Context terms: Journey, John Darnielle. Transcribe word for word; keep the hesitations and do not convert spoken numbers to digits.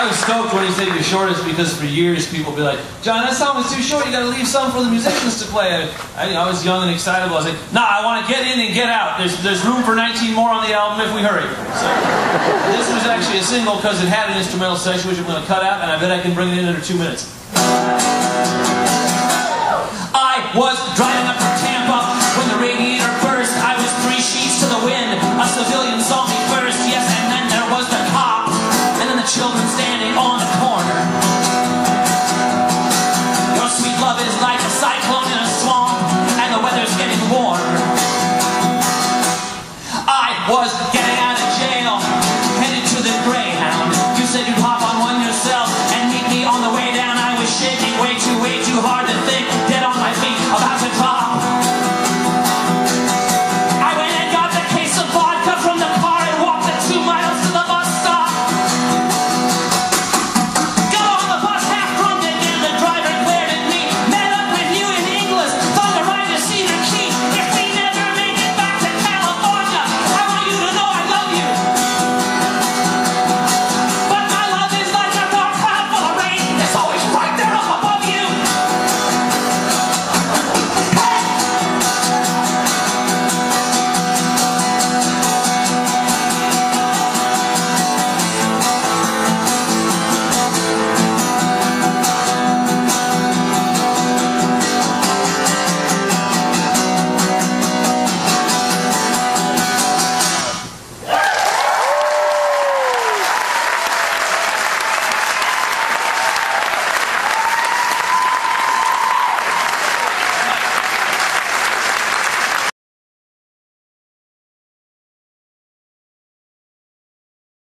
I was stoked when he said he was shortest, because for years people would be like, John, that song was too short, you gotta leave some for the musicians to play. I, I, I was young and excitable. I was like, nah, I wanna get in and get out. There's, there's room for nineteen more on the album if we hurry. So this was actually a single because it had an instrumental section which I'm gonna cut out, and I bet I can bring it in under two minutes. I was driving up from Tampa when the radiator burst. I was three sheets to the wind. A civilian saw me first, yes, and then there was the cop, and then the children standing on the corner. Your sweet love is like a cyclone in a swamp, and the weather's getting warm. I was getting